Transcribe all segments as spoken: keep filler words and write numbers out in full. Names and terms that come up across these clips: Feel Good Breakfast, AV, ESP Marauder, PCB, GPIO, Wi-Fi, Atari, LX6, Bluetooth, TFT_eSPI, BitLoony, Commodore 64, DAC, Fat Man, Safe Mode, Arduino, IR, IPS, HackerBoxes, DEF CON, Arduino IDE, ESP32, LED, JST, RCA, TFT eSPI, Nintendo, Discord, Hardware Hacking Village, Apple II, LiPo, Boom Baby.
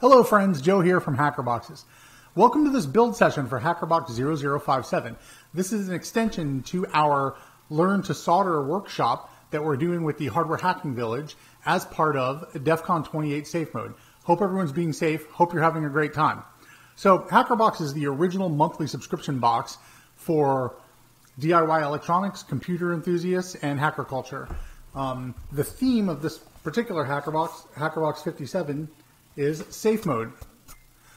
Hello friends, Joe here from HackerBoxes. Welcome to this build session for HackerBox zero zero five seven. This is an extension to our Learn to Solder workshop that we're doing with the Hardware Hacking Village as part of DEF CON twenty-eight Safe Mode. Hope everyone's being safe. Hope you're having a great time. So HackerBox is the original monthly subscription box for D I Y electronics, computer enthusiasts, and hacker culture. Um, the theme of this particular HackerBox, HackerBox fifty-seven, is safe mode.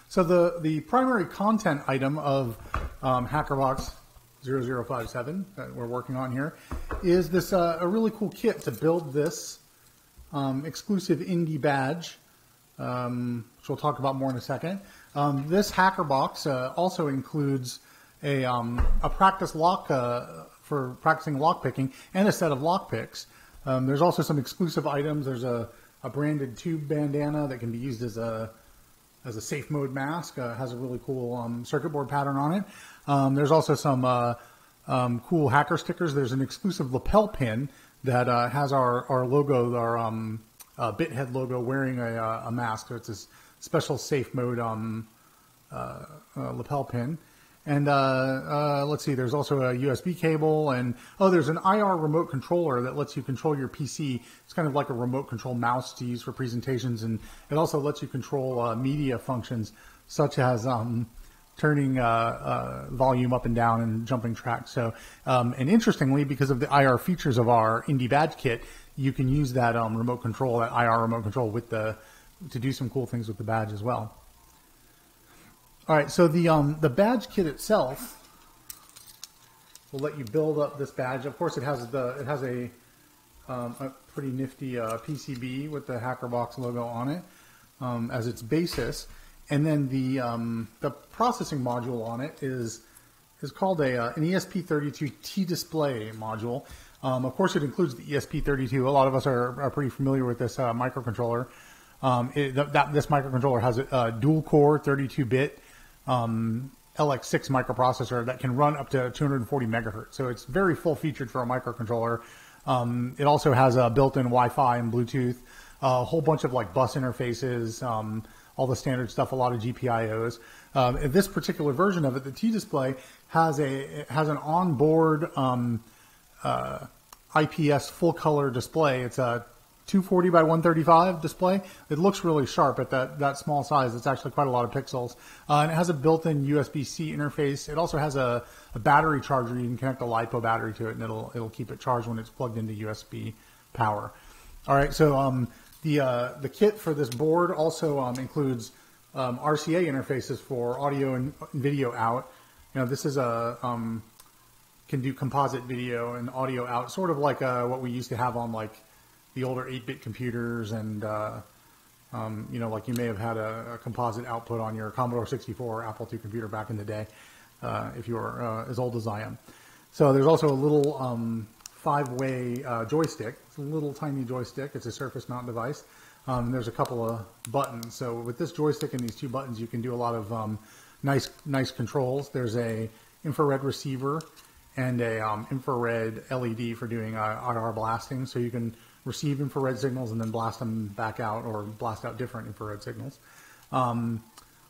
So the, the primary content item of um, HackerBox zero zero five seven that we're working on here is this uh, a really cool kit to build this um, exclusive indie badge, um, which we'll talk about more in a second. Um, this HackerBox uh, also includes a, um, a practice lock uh, for practicing lock picking and a set of lock picks. Um, there's also some exclusive items. There's a A branded tube bandana that can be used as a as a safe mode mask. Uh, has a really cool um, circuit board pattern on it. Um, there's also some uh, um, cool hacker stickers. There's an exclusive lapel pin that uh, has our our logo, our um, uh, BitHead logo, wearing a, a mask. So it's this special safe mode um, uh, uh, lapel pin. And uh, uh, let's see, there's also a U S B cable, and oh, there's an I R remote controller that lets you control your P C. It's kind of like a remote control mouse to use for presentations, and it also lets you control uh, media functions such as um, turning uh, uh, volume up and down and jumping tracks. So, um, and interestingly, because of the I R features of our Indie Badge Kit, you can use that um, remote control, that I R remote control, with the to do some cool things with the badge as well. All right, so the um, the badge kit itself will let you build up this badge. Of course, it has the it has a, um, a pretty nifty uh, P C B with the HackerBox logo on it um, as its basis, and then the um, the processing module on it is is called a uh, an E S P thirty-two T display module. Um, of course, it includes the E S P thirty-two. A lot of us are, are pretty familiar with this uh, microcontroller. Um, it, that, this microcontroller has a, a dual core thirty-two bit. Um, L X six microprocessor that can run up to two hundred forty megahertz. So it's very full featured for a microcontroller. Um, it also has a built-in Wi-Fi and Bluetooth, a whole bunch of like bus interfaces, um, all the standard stuff, a lot of G P I Os. Um, this particular version of it, the T-Display, has a it has an onboard um, uh, I P S full-color display. It's a two forty by one thirty-five display. It looks really sharp at that, that small size. It's actually quite a lot of pixels. Uh, and it has a built-in U S B C interface. It also has a, a battery charger. You can connect a LiPo battery to it, and it'll it'll keep it charged when it's plugged into U S B power. All right, so um, the, uh, the kit for this board also um, includes um, R C A interfaces for audio and video out. You know, this is a... Um, can do composite video and audio out, sort of like uh, what we used to have on, like, the older eight bit computers, and uh, um, you know, like you may have had a, a composite output on your Commodore sixty-four or Apple two computer back in the day, uh, if you were uh, as old as I am. So there's also a little um, five way uh, joystick. It's a little tiny joystick. It's a surface mount device. Um, there's a couple of buttons. So with this joystick and these two buttons, you can do a lot of um, nice, nice controls. There's a infrared receiver and a um, infrared L E D for doing uh, I R blasting. So you can receive infrared signals and then blast them back out, or blast out different infrared signals. Um,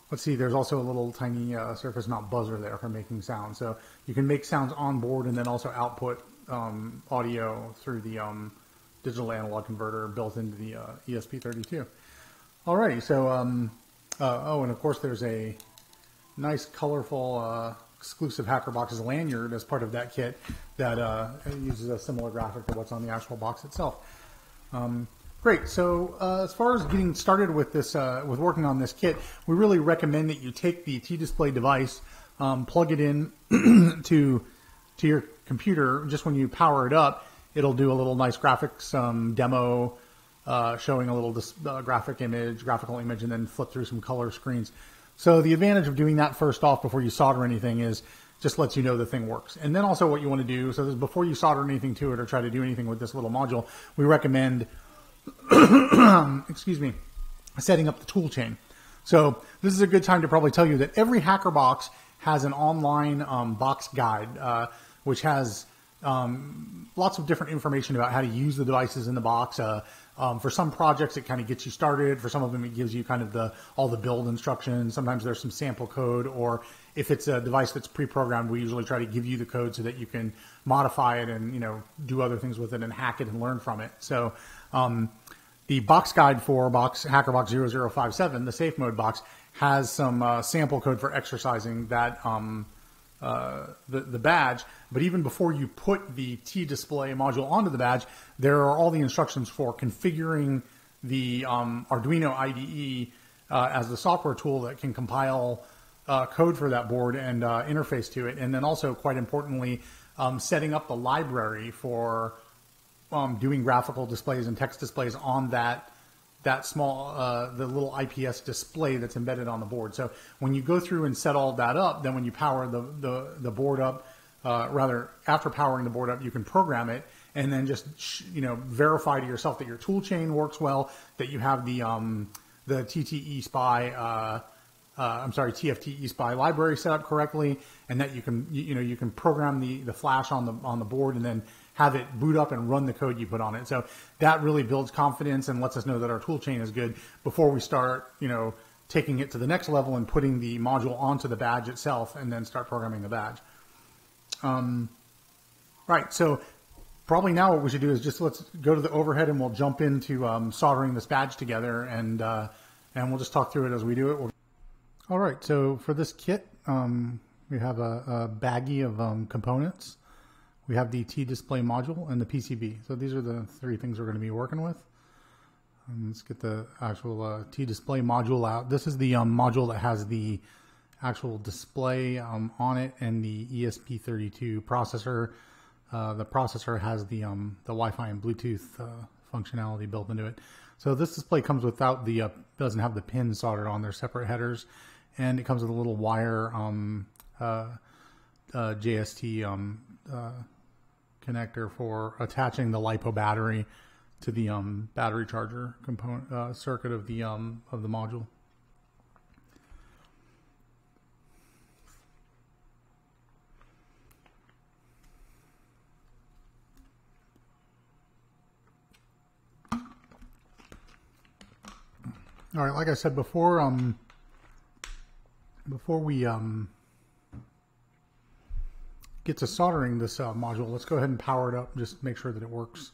let's see, there's also a little tiny uh, surface mount buzzer there for making sound. So you can make sounds on board and then also output um, audio through the um, digital analog converter built into the uh, E S P thirty-two. Alrighty, so, um, uh, oh, and of course there's a nice colorful uh, exclusive HackerBoxes lanyard as part of that kit that uh, uses a similar graphic to what's on the actual box itself. Um, great. So uh, as far as getting started with this, uh, with working on this kit, we really recommend that you take the T-Display device, um, plug it in to to your computer. Just when you power it up, it'll do a little nice graphics um, demo, uh, showing a little dis uh, graphic image, graphical image, and then flip through some color screens. So the advantage of doing that first off before you solder anything is just lets you know the thing works. And then also what you want to do, so this is before you solder anything to it or try to do anything with this little module, we recommend, excuse me, setting up the tool chain. So this is a good time to probably tell you that every HackerBox has an online um, box guide, uh, which has um, lots of different information about how to use the devices in the box. Uh, um, for some projects, it kind of gets you started. For some of them, it gives you kind of the all the build instructions. Sometimes there's some sample code, or if it's a device that's pre-programmed, we usually try to give you the code so that you can modify it and, you know, do other things with it and hack it and learn from it. So um, the box guide for box HackerBox zero zero five seven, the safe mode box, has some uh, sample code for exercising that um, uh, the, the badge. But even before you put the T-display module onto the badge, there are all the instructions for configuring the um, Arduino I D E uh, as the software tool that can compile uh, code for that board and uh, interface to it. And then also, quite importantly, um, setting up the library for um, doing graphical displays and text displays on that that small, uh, the little I P S display that's embedded on the board. So when you go through and set all that up, then when you power the, the, the board up, uh, rather after powering the board up, you can program it and then just, you know, verify to yourself that your tool chain works well, that you have the, um, the T T E S P I, uh, uh, I'm sorry, T F T E S P I library set up correctly, and that you can, you, you know, you can program the, the flash on the, on the board and then have it boot up and run the code you put on it. So that really builds confidence and lets us know that our tool chain is good before we start, you know, taking it to the next level and putting the module onto the badge itself and then start programming the badge. Um, right. So probably now what we should do is just let's go to the overhead and we'll jump into um, soldering this badge together, and uh, and we'll just talk through it as we do it. We'll... All right. So for this kit, um, we have a, a baggie of um, components. We have the T-display module and the P C B. So these are the three things we're going to be working with. And let's get the actual uh, T-display module out. This is the um, module that has the actual display um, on it and the E S P thirty-two processor. Uh, the processor has the, um, the Wi-Fi and Bluetooth uh, functionality built into it. So this display comes without the, uh, doesn't have the pins soldered on. They're separate headers. And it comes with a little wire um, uh, uh, J S T um, uh, connector for attaching the LiPo battery to the um, battery charger component uh, circuit of the um, of the module. All right, like I said before, um, before we um. get to soldering this uh, module, let's go ahead and power it up, just make sure that it works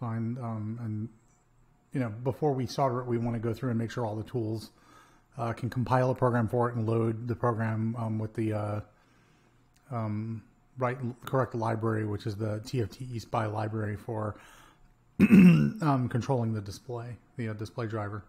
fine. Um, and, you know, before we solder it, we want to go through and make sure all the tools uh, can compile a program for it and load the program um, with the uh, um, right correct library, which is the T F T E S P I library for um, controlling the display, the uh, display driver.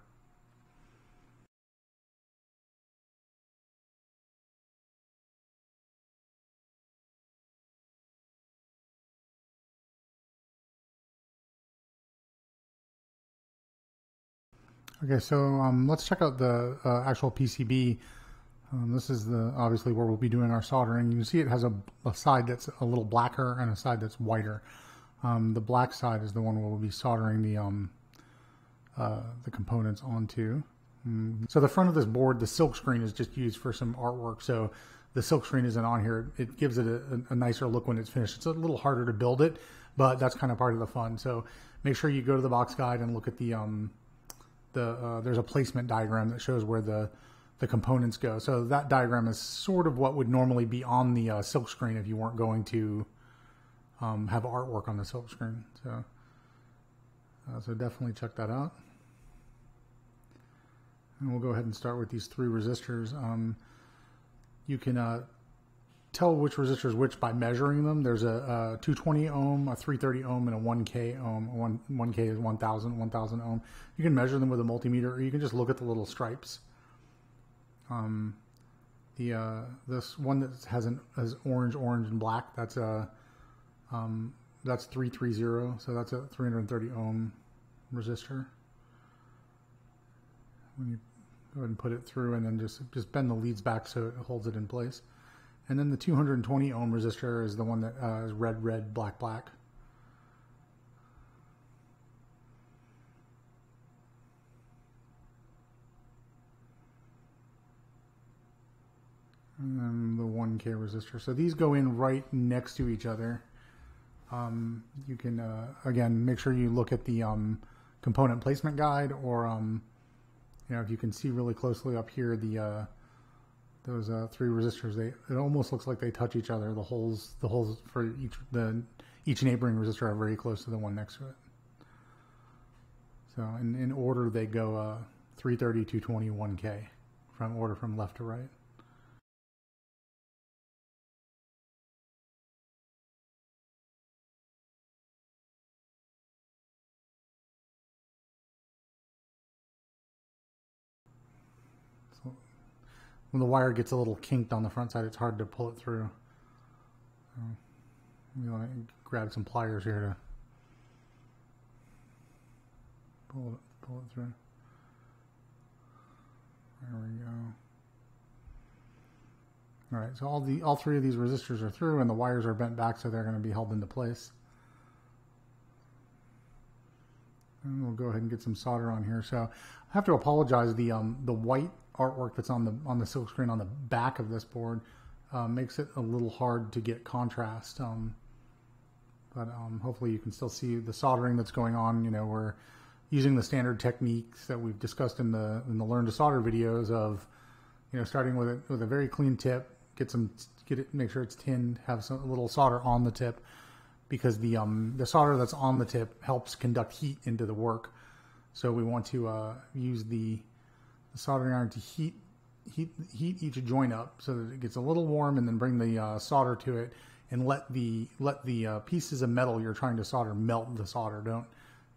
Okay, so um, let's check out the uh, actual P C B. Um, this is the obviously where we'll be doing our soldering. You can see it has a, a side that's a little blacker and a side that's whiter. Um, the black side is the one where we'll be soldering the um, uh, the components onto. Mm-hmm. So the front of this board, the silk screen is just used for some artwork. So the silk screen isn't on here. It gives it a, a nicer look when it's finished. It's a little harder to build it, but that's kind of part of the fun. So make sure you go to the box guide and look at the um, The, uh, there's a placement diagram that shows where the, the components go. So that diagram is sort of what would normally be on the uh, silk screen if you weren't going to um, have artwork on the silk screen. So, uh, so definitely check that out. And we'll go ahead and start with these three resistors. Um, you can uh, tell which resistor is which by measuring them. There's a, a two twenty ohm, a three thirty ohm, and a one K ohm. One, 1K is one thousand, one thousand ohm. You can measure them with a multimeter, or you can just look at the little stripes. Um, the uh, this one that has an has orange, orange, and black. That's a um, that's three thirty, so that's a three thirty ohm resistor. When you go ahead and put it through, and then just just bend the leads back so it holds it in place. And then the two twenty ohm resistor is the one that uh, is red, red, black, black. And then the one K resistor. So these go in right next to each other. Um, you can, uh, again, make sure you look at the um, component placement guide, or um, you know, if you can see really closely up here, the uh, those uh, three resistors, they it almost looks like they touch each other. The holes, the holes for each the each neighboring resistor are very close to the one next to it. So in, in order they go uh, three thirty, two twenty, one K from order from left to right. When the wire gets a little kinked on the front side, it's hard to pull it through. Um, you want to grab some pliers here to pull it, pull it through. There we go. All right, so all the all three of these resistors are through, and the wires are bent back, so they're going to be held into place. And we'll go ahead and get some solder on here. So I have to apologize. The um the white artwork that's on the on the silk screen on the back of this board uh, makes it a little hard to get contrast, um, but um, hopefully you can still see the soldering that's going on. You know, we're using the standard techniques that we've discussed in the in the Learn to Solder videos of, you know, starting with it with a very clean tip, get some get it, make sure it's tinned, have some a little solder on the tip, because the um the solder that's on the tip helps conduct heat into the work. So we want to uh, use the soldering iron to heat heat heat each joint up so that it gets a little warm, and then bring the uh, solder to it and let the let the uh, pieces of metal you're trying to solder melt the solder. Don't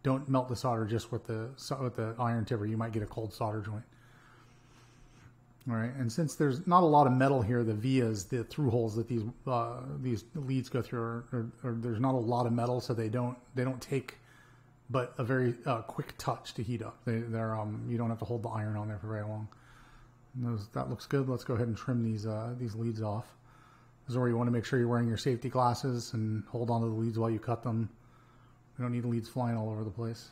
don't melt the solder just with the with the iron tip, or you might get a cold solder joint. All right, and since there's not a lot of metal here, the vias, the through holes that these uh, these leads go through, or, or, or there's not a lot of metal, so they don't they don't take but a very uh, quick touch to heat up. They, they're um, you don't have to hold the iron on there for very long. And those, that looks good. Let's go ahead and trim these uh, these leads off. This is where you want to make sure you're wearing your safety glasses and hold on to the leads while you cut them. You don't need leads flying all over the place.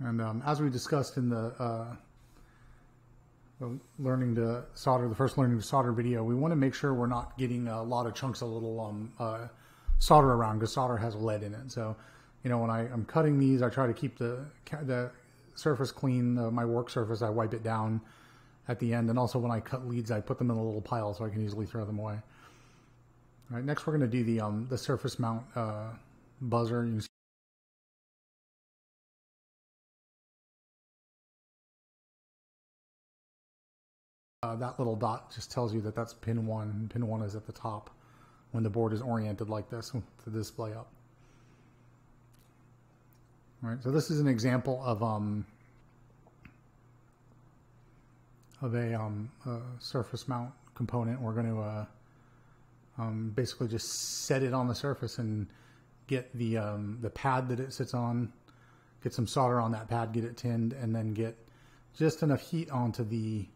And um, as we discussed in the uh, learning to solder, the first learning to solder video, we want to make sure we're not getting a lot of chunks of little um, uh, solder around, because solder has lead in it. So, you know, when I, I'm cutting these, I try to keep the, the surface clean, uh, my work surface, I wipe it down at the end. And also when I cut leads, I put them in a little pile so I can easily throw them away. All right, next we're going to do the, um, the surface mount uh, buzzer. You can see Uh, that little dot just tells you that that's pin one. Pin one is at the top when the board is oriented like this with the display up. All right, so this is an example of um of a um uh, surface mount component. We're going to uh, um, basically just set it on the surface and get the um, the pad that it sits on, get some solder on that pad, get it tinned, and then get just enough heat onto the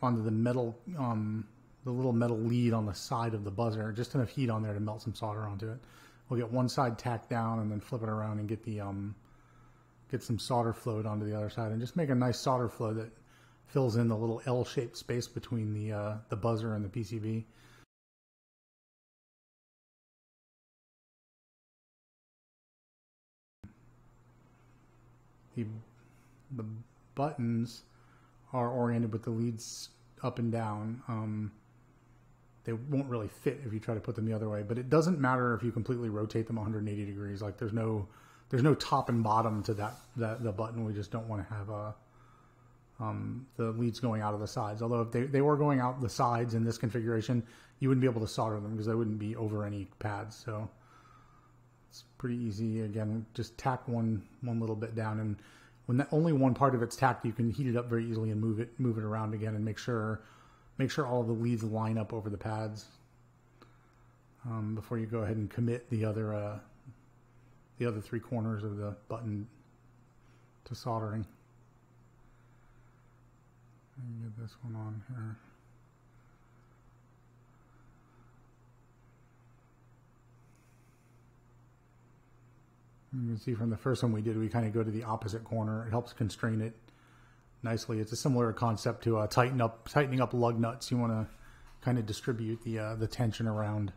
onto the metal, um, the little metal lead on the side of the buzzer, just enough heat on there to melt some solder onto it. We'll get one side tacked down and then flip it around and get the, um, get some solder flowed onto the other side, and just make a nice solder flow that fills in the little L-shaped space between the, uh, the buzzer and the P C B. The, the buttons are oriented with the leads up and down. Um, they won't really fit if you try to put them the other way, but it doesn't matter if you completely rotate them one hundred eighty degrees. Like there's no, there's no top and bottom to that, that the button. We just don't want to have a, um, the leads going out of the sides. Although if they, they were going out the sides in this configuration, you wouldn't be able to solder them because they wouldn't be over any pads. So it's pretty easy. Again, just tack one, one little bit down, and when that, only one part of it's tacked, you can heat it up very easily and move it move it around again, and make sure make sure all the leads line up over the pads um, before you go ahead and commit the other uh, the other three corners of the button to soldering. Let me get this one on here. You can see from the first one we did, we kind of go to the opposite corner. It helps constrain it nicely. It's a similar concept to uh, tighten up, tightening up lug nuts. You want to kind of distribute the, uh, the tension around.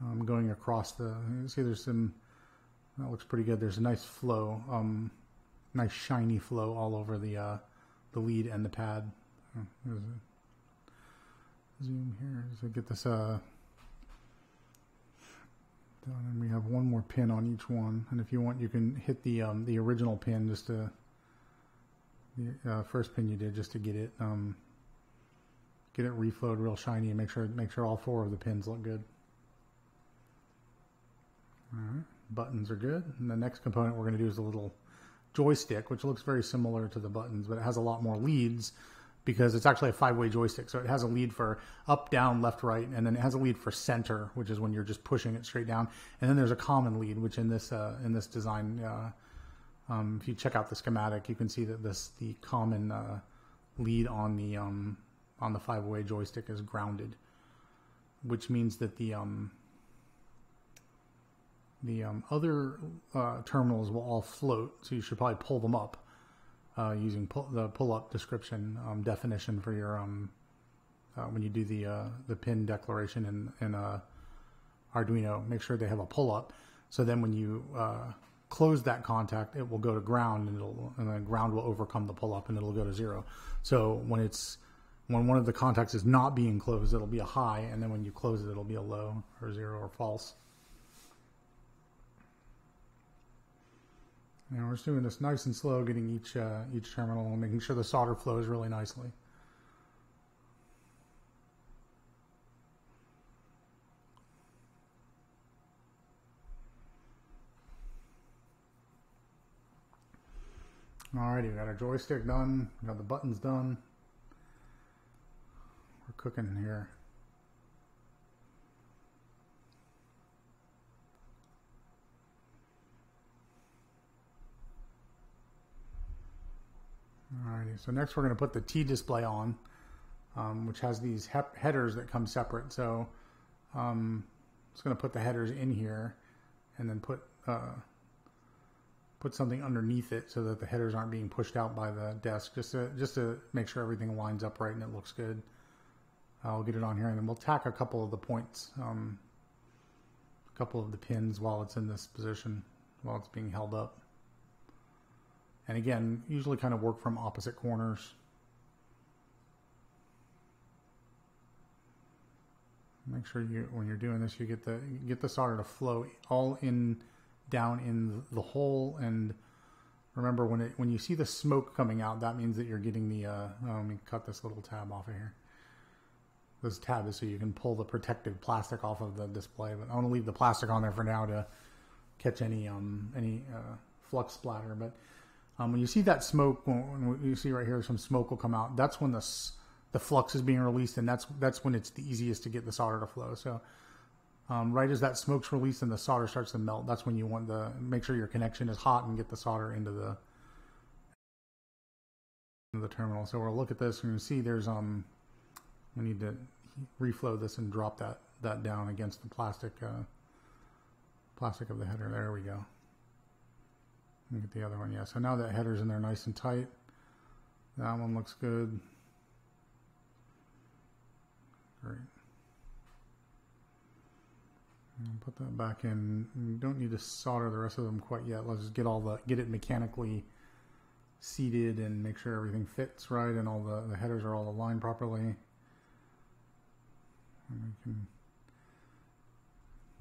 I'm um, going across the, you can see there's some, that looks pretty good. There's a nice flow, um, nice shiny flow all over the, uh, the lead and the pad. Oh, there's a zoom here, so get this uh, done. And we have one more pin on each one. And if you want, you can hit the, um, the original pin, just to, the uh, first pin you did, just to get it, um, get it reflowed real shiny and make sure, make sure all four of the pins look good. All right, buttons are good. And the next component we're going to do is a little joystick, which looks very similar to the buttons, but it has a lot more leads because it's actually a five-way joystick. So it has a lead for up, down, left, right, and then it has a lead for center, which is when you're just pushing it straight down. And then there's a common lead, which in this uh, in this design, uh, um, if you check out the schematic, you can see that this the common uh, lead on the um, on the five-way joystick is grounded, which means that the um, The um, other uh, terminals will all float, so you should probably pull them up uh, using pull, the pull-up description um, definition for your um, uh, when you do the uh, the pin declaration in, in uh, Arduino. Make sure they have a pull-up, so then when you uh, close that contact, it will go to ground, and it'll and the ground will overcome the pull-up, and it'll go to zero. So when it's when one of the contacts is not being closed, it'll be a high, and then when you close it, it'll be a low or zero or false. Now we're just doing this nice and slow, getting each uh, each terminal and making sure the solder flows really nicely. Alrighty, we got our joystick done, we got the buttons done. We're cooking here. Alrighty, so next we're going to put the T display on, um, which has these he headers that come separate. So um, I'm just going to put the headers in here, and then put uh, put something underneath it so that the headers aren't being pushed out by the desk. Just to just to make sure everything lines up right and it looks good. I'll get it on here, and then we'll tack a couple of the points, um, a couple of the pins while it's in this position, while it's being held up. And again, usually kind of work from opposite corners. Make sure you, when you're doing this, you get the you get the solder to flow all in, down in the hole. And remember, when it when you see the smoke coming out, that means that you're getting the. Uh, oh, let me cut this little tab off of here. This tab is so you can pull the protective plastic off of the display. But I want to leave the plastic on there for now to catch any um any uh, flux splatter, but. Um, when you see that smoke, when you see right here, some smoke will come out. That's when the the flux is being released, and that's that's when it's the easiest to get the solder to flow. So, um, right as that smoke's released and the solder starts to melt, that's when you want the make sure your connection is hot and get the solder into the into the terminal. So we'll look at this, and you see there's um, we need to reflow this and drop that that down against the plastic uh, plastic of the header. There we go. Let me get the other one, yeah. So now that header's in there nice and tight. That one looks good. Great. And put that back in. We don't need to solder the rest of them quite yet. Let's just get all the get it mechanically seated and make sure everything fits right and all the, the headers are all aligned properly. And we can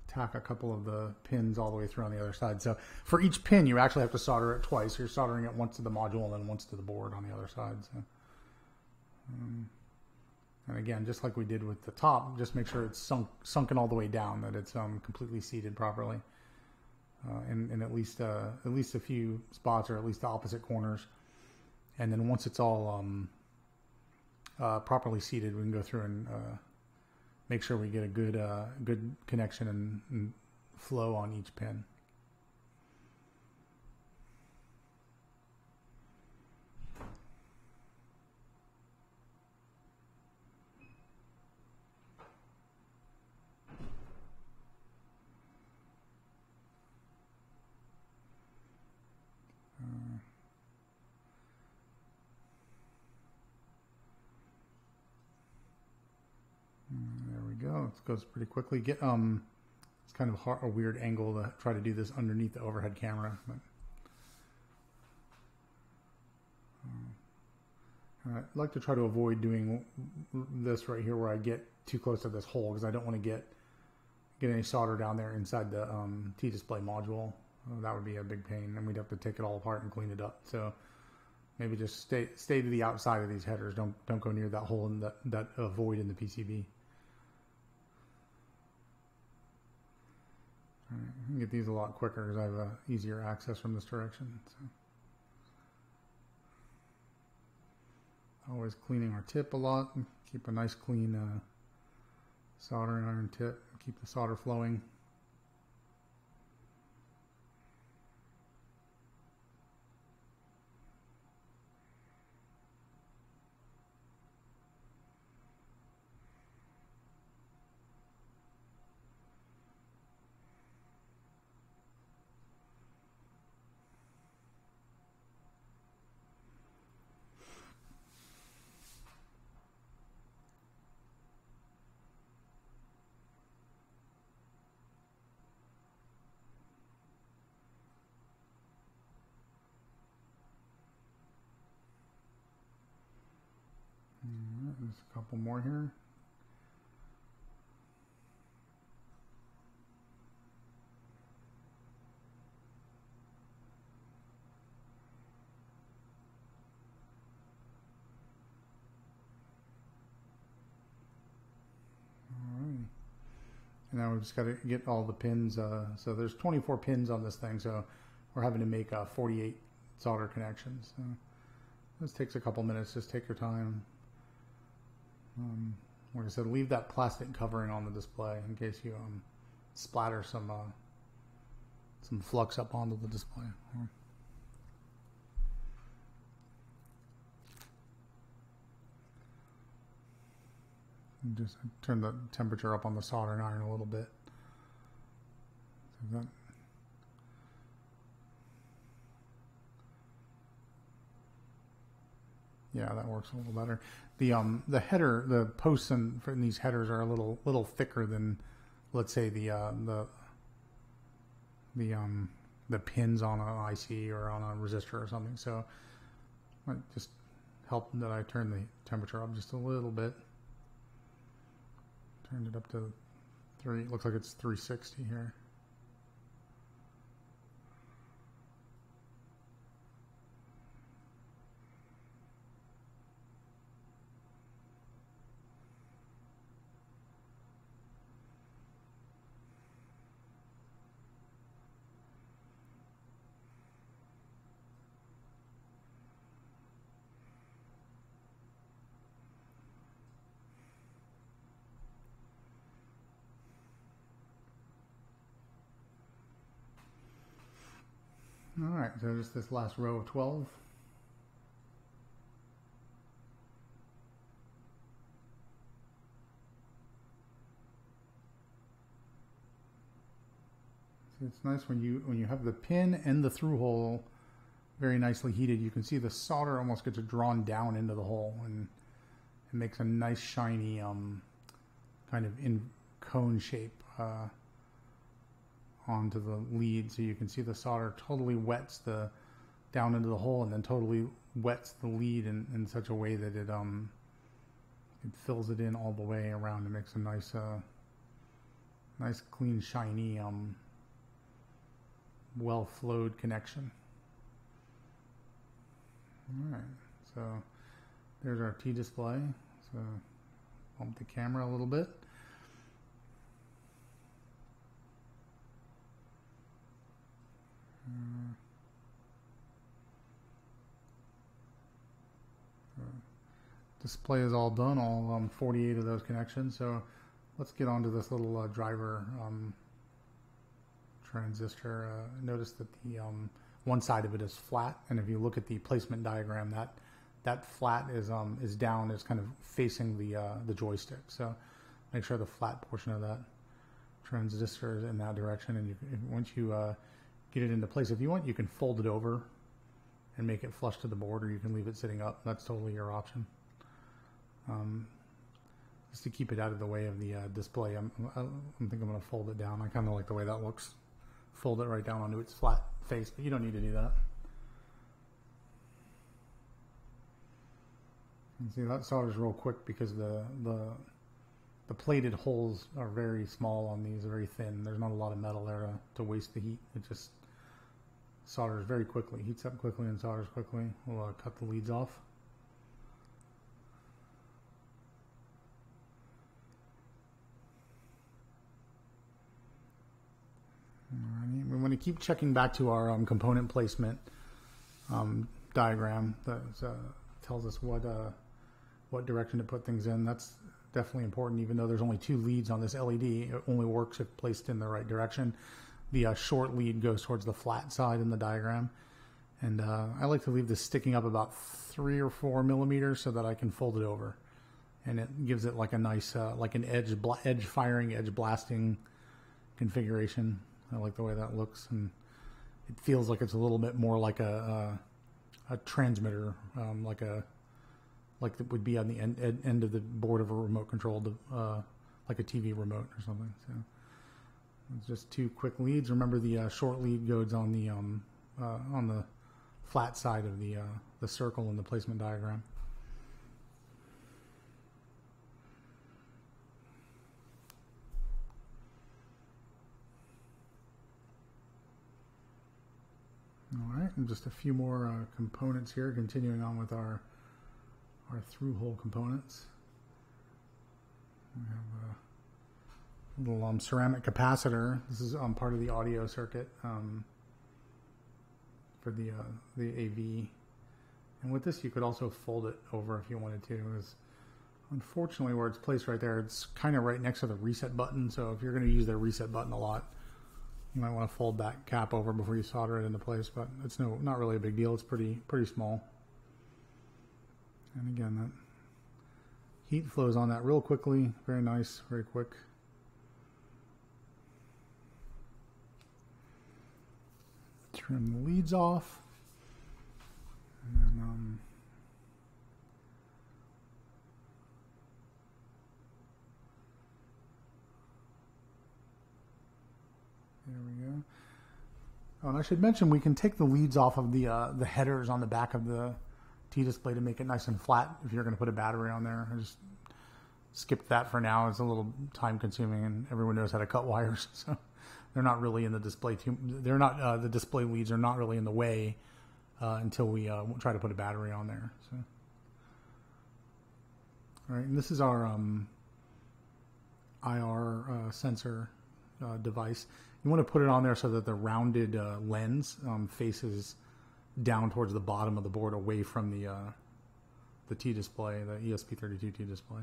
tack a couple of the pins all the way through on the other side. So for each pin, you actually have to solder it twice. You're soldering it once to the module and then once to the board on the other side. So, um, and again, just like we did with the top, just make sure it's sunk, sunken all the way down, that it's um, completely seated properly, uh, in, in at least uh, at least a few spots or at least the opposite corners. And then once it's all um, uh, properly seated, we can go through and. Uh, Make sure we get a good uh, good connection and, and flow on each pin. Wow, it goes pretty quickly. Get um, it's kind of hard, a weird angle to try to do this underneath the overhead camera. But, um, I'd like to try to avoid doing this right here where I get too close to this hole, because I don't want to get get any solder down there inside the um, T-display module. Oh, that would be a big pain, and we'd have to take it all apart and clean it up. So maybe just stay stay to the outside of these headers. Don't don't go near that hole in the, that uh, void in the P C B. All right, I can get these a lot quicker because I have uh, easier access from this direction. So. Always cleaning our tip a lot. Keep a nice clean uh, soldering iron tip. Keep the solder flowing. There's a couple more here. All right. And now we've just got to get all the pins. Uh, so there's twenty-four pins on this thing. So we're having to make uh, forty-eight solder connections. So this takes a couple minutes. Just take your time. Um, like I said, leave that plastic covering on the display in case you um, splatter some uh, some flux up onto the display. Here. And just turn the temperature up on the soldering iron a little bit. So that Yeah, that works a little better. The um the header, the posts in, in these headers are a little little thicker than, let's say, the uh, the the um the pins on an I C or on a resistor or something. So, it might just help that I turn the temperature up just a little bit. Turned it up to three. It looks like it's three sixty here. Alright, so just this last row of twelve. See, it's nice when you when you have the pin and the through hole very nicely heated, you can see the solder almost gets drawn down into the hole, and it makes a nice shiny um, kind of in cone shape uh, onto the lead, so you can see the solder totally wets the down into the hole, and then totally wets the lead in, in such a way that it um it fills it in all the way around. It makes a nice uh nice clean shiny um well flowed connection. All right, so there's our T display. So bump the camera a little bit. Display is all done, all um, forty-eight of those connections. So let's get onto this little uh, driver um, transistor. Uh, notice that the um, one side of it is flat, and if you look at the placement diagram, that that flat is um, is down, is kind of facing the uh, the joystick. So make sure the flat portion of that transistor is in that direction, and you, once you uh, get it into place, if you want, you can fold it over and make it flush to the board, or you can leave it sitting up. That's totally your option. Um, just to keep it out of the way of the uh, display. I'm, I think I'm going to fold it down. I kind of like the way that looks. Fold it right down onto its flat face, but you don't need to do that. And see, that solders real quick because the, the the plated holes are very small on these, very thin. There's not a lot of metal there to, to waste the heat. It just solders very quickly, heats up quickly and solders quickly. We'll uh, cut the leads off. Alrighty. We want to keep checking back to our um, component placement um, diagram that uh, tells us what uh, what direction to put things in. That's definitely important. Even though there's only two leads on this L E D, it only works if placed in the right direction. The uh, short lead goes towards the flat side in the diagram, and uh, I like to leave this sticking up about three or four millimeters so that I can fold it over, and it gives it like a nice, uh, like an edge, edge firing, edge blasting configuration. I like the way that looks, and it feels like it's a little bit more like a a, a transmitter, um, like a like that would be on the end ed, end of the board of a remote control, uh, like a T V remote or something. So. Just two quick leads. Remember, the uh, short lead goes on the um, uh, on the flat side of the uh, the circle in the placement diagram. All right, and just a few more uh, components here. Continuing on with our our through-hole components, we have. Uh, Little um, ceramic capacitor. This is um, part of the audio circuit um, for the uh, the A V. And with this, you could also fold it over if you wanted to. Because unfortunately, where it's placed right there, it's kind of right next to the reset button. So if you're going to use the reset button a lot, you might want to fold that cap over before you solder it into place. But it's no, not really a big deal. It's pretty pretty small. And again, that heat flows on that real quickly. Very nice. Very quick. Trim the leads off, and then, um, there we go. Oh, and I should mention we can take the leads off of the uh, the headers on the back of the T-display to make it nice and flat. If you're going to put a battery on there, I just skipped that for now. It's a little time-consuming, and everyone knows how to cut wires, so. They're not really in the display. Too, they're not uh, the display leads are not really in the way uh, until we uh, try to put a battery on there. So, all right, and this is our um, I R uh, sensor uh, device. You want to put it on there so that the rounded uh, lens um, faces down towards the bottom of the board, away from the uh, the T display, the E S P thirty-two T display.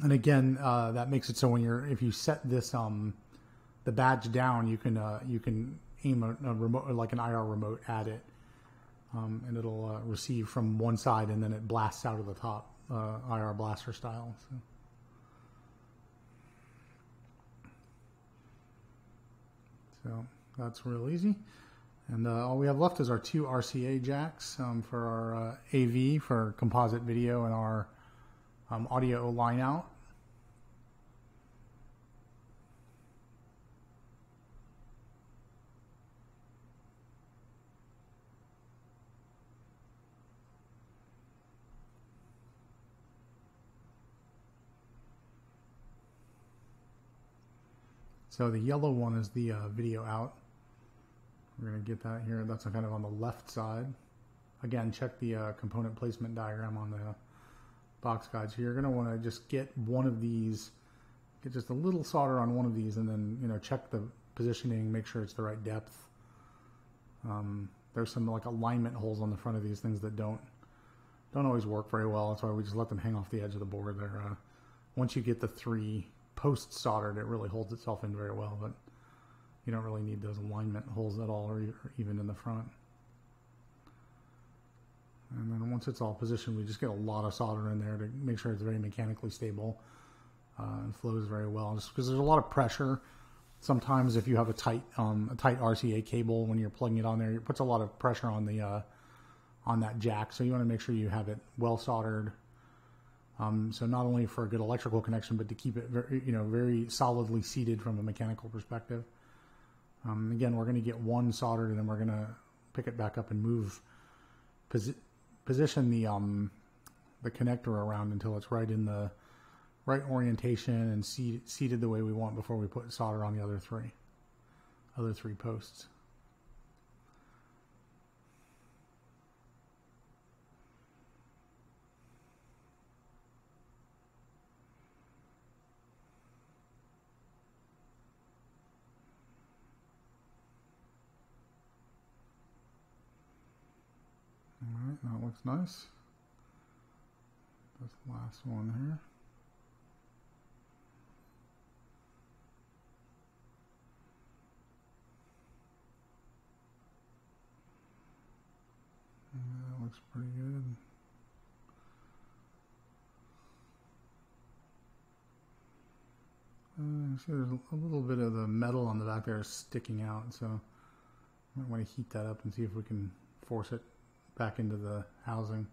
And again, uh, that makes it so when you're, if you set this um, the badge down, you can uh, you can aim a, a remote, like an I R remote, at it, um, and it'll uh, receive from one side, and then it blasts out of the top, uh, I R blaster style. So. so that's real easy, and uh, all we have left is our two R C A jacks um, for our uh, A V for composite video and our. Um, audio line out. So the yellow one is the uh, video out. We're going to get that here. That's kind of on the left side. Again, check the uh, component placement diagram on the box guides. So you're going to want to just get one of these, get just a little solder on one of these, and then, you know, check the positioning, make sure it's the right depth. Um, there's some like alignment holes on the front of these things that don't don't always work very well. That's why we just let them hang off the edge of the board there. Uh, once you get the three posts soldered, it really holds itself in very well, but you don't really need those alignment holes at all, or even in the front. And then once it's all positioned, we just get a lot of solder in there to make sure it's very mechanically stable uh, and flows very well. Just because there's a lot of pressure. Sometimes if you have a tight um, a tight R C A cable, when you're plugging it on there, it puts a lot of pressure on the uh, on that jack. So you want to make sure you have it well soldered Um, so not only for a good electrical connection, but to keep it very, you know, very solidly seated from a mechanical perspective. Um, again, we're going to get one soldered, and then we're going to pick it back up and move, posi position the um, the connector around until it's right in the right orientation and seat, seated the way we want before we put solder on the other three, other three posts. That looks nice. This last one here. Yeah, that looks pretty good. Uh, see, there's a little bit of the metal on the back there sticking out, so I might want to heat that up and see if we can force it back into the housing.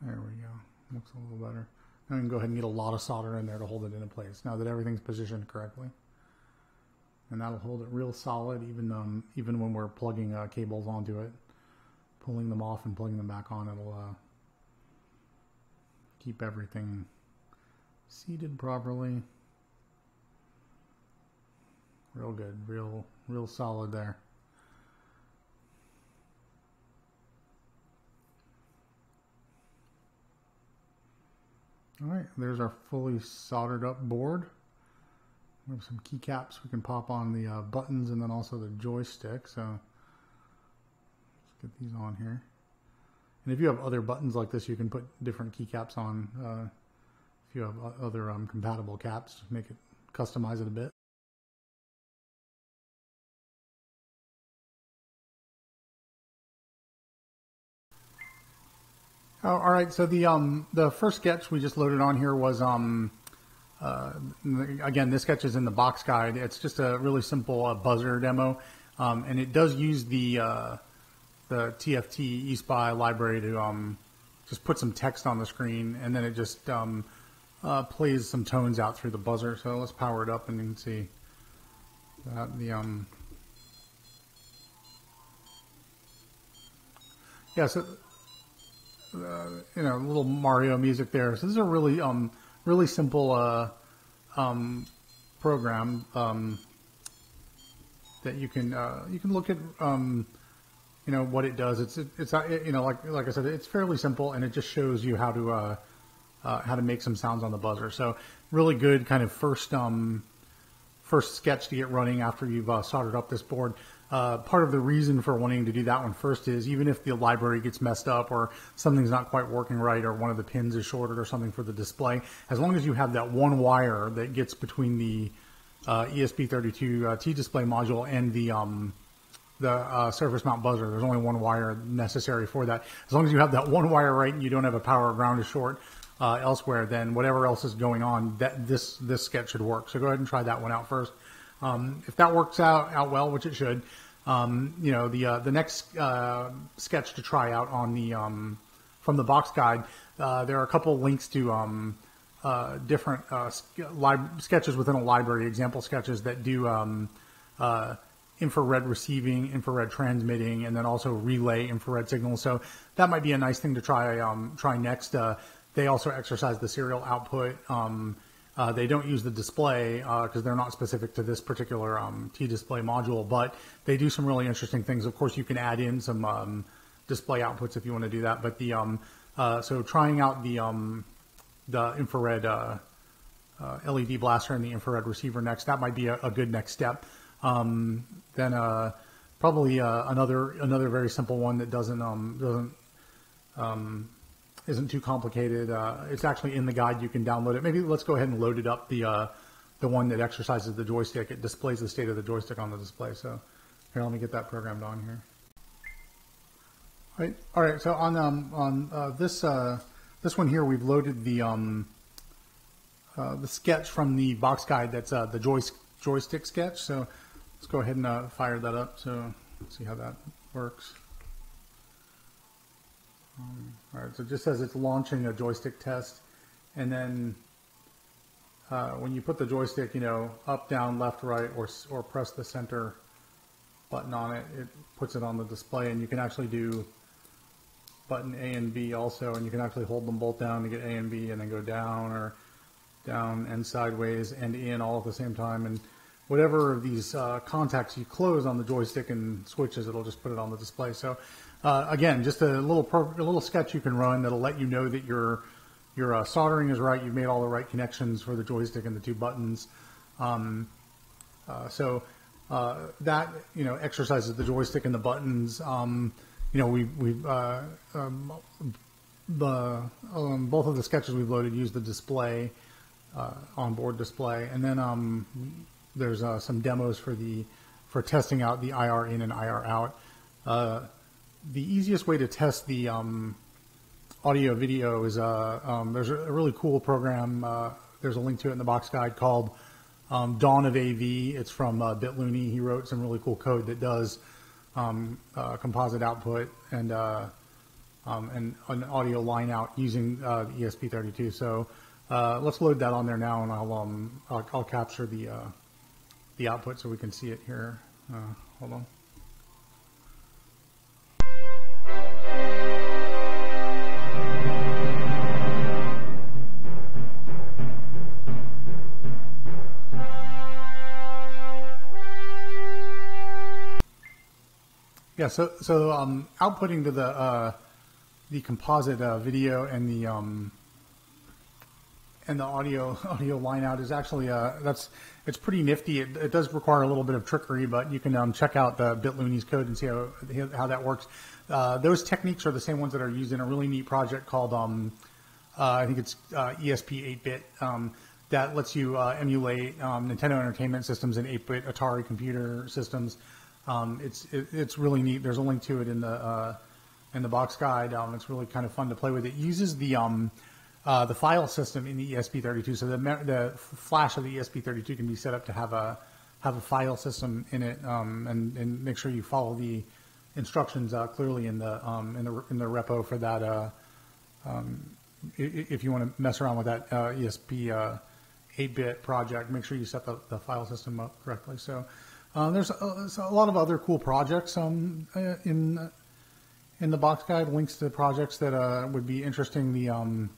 There we go. Looks a little better. Now we can go ahead and get a lot of solder in there to hold it into place now that everything's positioned correctly. And that'll hold it real solid even um, even when we're plugging uh, cables onto it. Pulling them off and plugging them back on, it'll uh, keep everything seated properly. Real good, real, real solid there. All right, there's our fully soldered up board. We have some keycaps we can pop on the uh, buttons and then also the joystick. So let's get these on here. And if you have other buttons like this, you can put different keycaps on. Uh, if you have other um, compatible caps, just make it, customize it a bit. Oh, all right, so the um the first sketch we just loaded on here was um uh, again, this sketch is in the box guide. It's just a really simple uh, buzzer demo, um, and it does use the uh, the T F T eSPI library to um, just put some text on the screen, and then it just um, uh, plays some tones out through the buzzer. So let's power it up and you can see that the um, yeah, so uh, you know, little Mario music there. So this is a really um, really simple uh, um, program um, that you can uh, you can look at. Um, You know what it does. It's it, it's it, you know, like like I said, it's fairly simple, and it just shows you how to uh, uh, how to make some sounds on the buzzer. So really good kind of first um first sketch to get running after you've uh, soldered up this board. Uh, part of the reason for wanting to do that one first is even if the library gets messed up or something's not quite working right or one of the pins is shorted or something for the display, as long as you have that one wire that gets between the uh, E S P thirty-two uh, T display module and the um. the uh, surface mount buzzer. There's only one wire necessary for that. As long as you have that one wire right and you don't have a power ground is short uh, elsewhere, then whatever else is going on, that this this sketch should work. So go ahead and try that one out first. Um, if that works out out well, which it should, um, you know, the uh, the next uh, sketch to try out on the um, from the box guide, uh, there are a couple links to um, uh, different uh, sketches within a library, example sketches that do um, uh, infrared receiving, infrared transmitting, and then also relay infrared signals. So that might be a nice thing to try um, try next. Uh, they also exercise the serial output. Um, uh, they don't use the display because uh, they're not specific to this particular um, T-display module, but they do some really interesting things. Of course, you can add in some um, display outputs if you want to do that. But the um, uh, so trying out the, um, the infrared uh, uh, L E D blaster and the infrared receiver next, that might be a, a good next step. Um, then uh, probably uh, another another very simple one that doesn't um, doesn't um, isn't too complicated. Uh, it's actually in the guide. You can download it. Maybe let's go ahead and load it up. The uh, the one that exercises the joystick. It displays the state of the joystick on the display. So here, let me get that programmed on here. All right. All right. So on um, on uh, this uh, this one here, we've loaded the um, uh, the sketch from the box guide. That's uh, the joystick. joystick sketch. So let's go ahead and uh, fire that up. So see how that works. Um, all right, so just as it's launching a joystick test, and then uh, when you put the joystick, you know, up, down, left, right, or or press the center button on it, it puts it on the display, and you can actually do button A and B also, and you can actually hold them both down to get A and B, and then go down or down and sideways and in all at the same time. And whatever of these uh, contacts you close on the joystick and switches, it'll just put it on the display. So uh, again, just a little pro a little sketch you can run that'll let you know that your your uh, soldering is right. You've made all the right connections for the joystick and the two buttons. Um, uh, so uh, that you know exercises the joystick and the buttons. Um, you know we we've uh, um, the um, both of the sketches we've loaded use the display uh, onboard display, and then. Um, There's uh, some demos for the for testing out the I R in and I R out. Uh, the easiest way to test the um, audio video is uh, um, there's a really cool program. Uh, there's a link to it in the box guide called um, Dawn of A V. It's from uh, BitLoony. He wrote some really cool code that does um, uh, composite output and uh, um, and an audio line out using uh, the E S P thirty-two. So uh, let's load that on there now, and I'll um, I'll, I'll capture the. Uh, the output so we can see it here. Uh, hold on. Yeah, so so um, outputting to the uh, the composite uh, video and the um, and the audio audio line out is actually uh that's it's pretty nifty. It, it does require a little bit of trickery, but you can um, check out the BitLoony's code and see how how that works. Uh, those techniques are the same ones that are used in a really neat project called um uh, I think it's uh, E S P eight bit um, that lets you uh, emulate um, Nintendo Entertainment Systems and eight bit Atari computer systems. Um, it's it, it's really neat. There's a link to it in the uh, in the box guide. Um, it's really kind of fun to play with. It uses the um. Uh, the file system in the E S P thirty-two, so the, the flash of the E S P thirty-two can be set up to have a have a file system in it, um, and, and make sure you follow the instructions uh, clearly in the um, in the in the repo for that. Uh, um, if you want to mess around with that uh, E S P eight bit uh, project, make sure you set the, the file system up correctly. So uh, there's, a, there's a lot of other cool projects um, in in the box guide. Links to projects that uh, would be interesting. The um,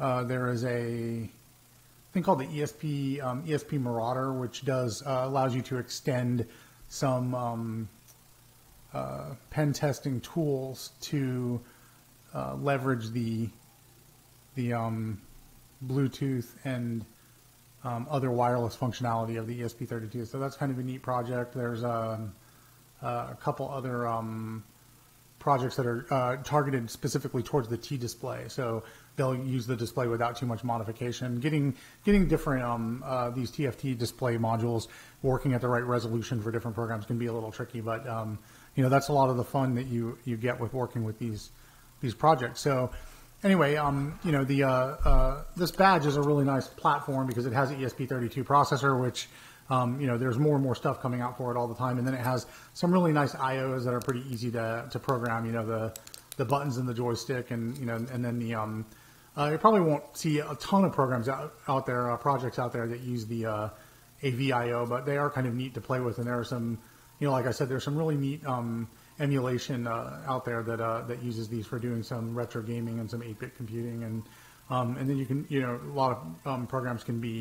Uh, there is a thing called the E S P um, E S P Marauder, which does uh, allows you to extend some um, uh, pen testing tools to uh, leverage the the um, Bluetooth and um, other wireless functionality of the E S P thirty-two. So that's kind of a neat project. There's um, uh, a couple other um, projects that are uh, targeted specifically towards the T display. So they'll use the display without too much modification. Getting getting different um, uh, these T F T display modules working at the right resolution for different programs can be a little tricky, but um, you know that's a lot of the fun that you you get with working with these these projects. So anyway, um, you know the uh, uh, this badge is a really nice platform because it has an E S P thirty-two processor, which um, you know there's more and more stuff coming out for it all the time, and then it has some really nice I Os that are pretty easy to to program. You know the the buttons and the joystick, and you know and then the um, Uh, you probably won't see a ton of programs out, out there, uh, projects out there that use the uh, A V I O, but they are kind of neat to play with. And there are some, you know, like I said, there's some really neat um, emulation uh, out there that uh, that uses these for doing some retro gaming and some eight bit computing. And um, and then you can, you know, a lot of um, programs can be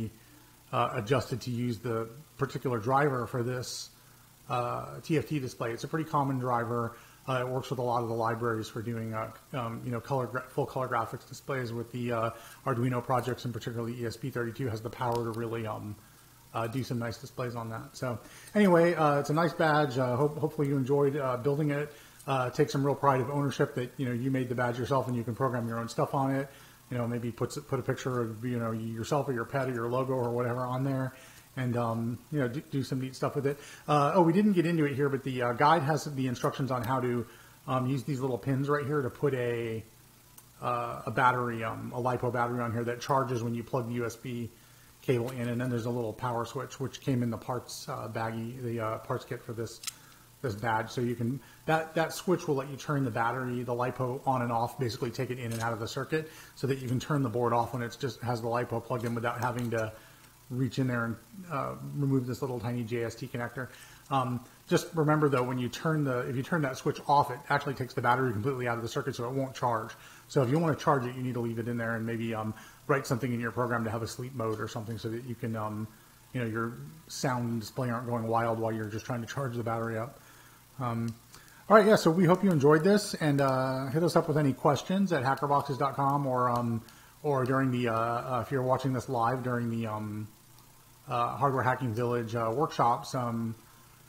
uh, adjusted to use the particular driver for this uh, T F T display. It's a pretty common driver. Uh, it works with a lot of the libraries for doing, uh, um, you know, color gra full color graphics displays with the uh, Arduino projects, and particularly E S P thirty-two has the power to really um, uh, do some nice displays on that. So anyway, uh, it's a nice badge. Uh, hope, hopefully you enjoyed uh, building it. Uh, take some real pride of ownership that you know you made the badge yourself, and you can program your own stuff on it. You know, maybe put put a picture of you know yourself or your pet or your logo or whatever on there. And um, you know, do, do some neat stuff with it. Uh, oh, we didn't get into it here, but the uh, guide has the instructions on how to um, use these little pins right here to put a uh, a battery, um, a LiPo battery on here that charges when you plug the U S B cable in, and then there's a little power switch which came in the parts uh, baggie, the uh, parts kit for this this badge. So you can that that switch will let you turn the battery, the LiPo, on and off, basically take it in and out of the circuit, so that you can turn the board off when it's just has the LiPo plugged in without having to reach in there and uh, remove this little tiny J S T connector. Um, just remember though, when you turn the, if you turn that switch off, it actually takes the battery completely out of the circuit, so it won't charge. So if you want to charge it, you need to leave it in there and maybe um, write something in your program to have a sleep mode or something, so that you can, um, you know, your sound and display aren't going wild while you're just trying to charge the battery up. Um, all right, yeah, so we hope you enjoyed this, and uh, hit us up with any questions at hackerboxes dot com or um, or during the, uh, uh, if you're watching this live during the um, uh, Hardware Hacking Village uh, workshops, um,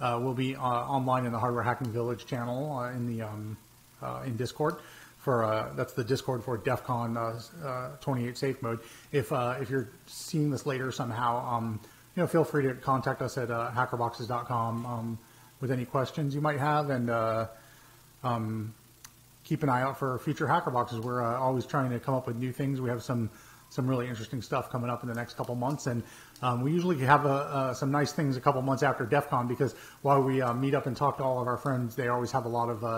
Uh, we'll be uh, online in the Hardware Hacking Village channel uh, in the um, uh, in Discord for uh, that's the Discord for DEF CON uh, uh, twenty-eight Safe Mode. If uh, if you're seeing this later somehow, um, you know, feel free to contact us at uh, hackerboxes dot com um, with any questions you might have, and uh, um, keep an eye out for future HackerBoxes. We're uh, always trying to come up with new things. We have some. Some really interesting stuff coming up in the next couple months, and um, we usually have a, uh, some nice things a couple months after DEF CON, because while we uh, meet up and talk to all of our friends, they always have a lot of uh,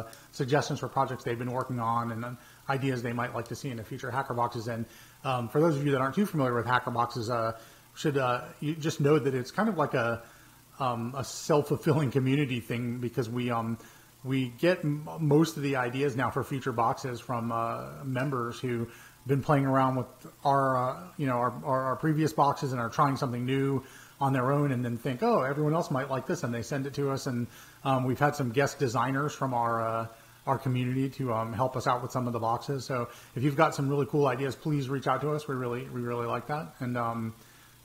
suggestions for projects they've been working on and uh, ideas they might like to see in the future HackerBoxes. And um, for those of you that aren't too familiar with HackerBoxes, uh, should uh, you just know that it's kind of like a, um, a self-fulfilling community thing, because we um, we get m most of the ideas now for future boxes from uh, members who. Been playing around with our, uh, you know, our, our, our previous boxes and are trying something new on their own, and then think, oh, everyone else might like this, and they send it to us. And um, we've had some guest designers from our uh, our community to um, help us out with some of the boxes. So if you've got some really cool ideas, please reach out to us. We really we really like that. And um,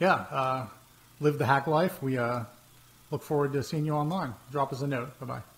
yeah, uh, live the hack life. We uh, look forward to seeing you online. Drop us a note. Bye bye.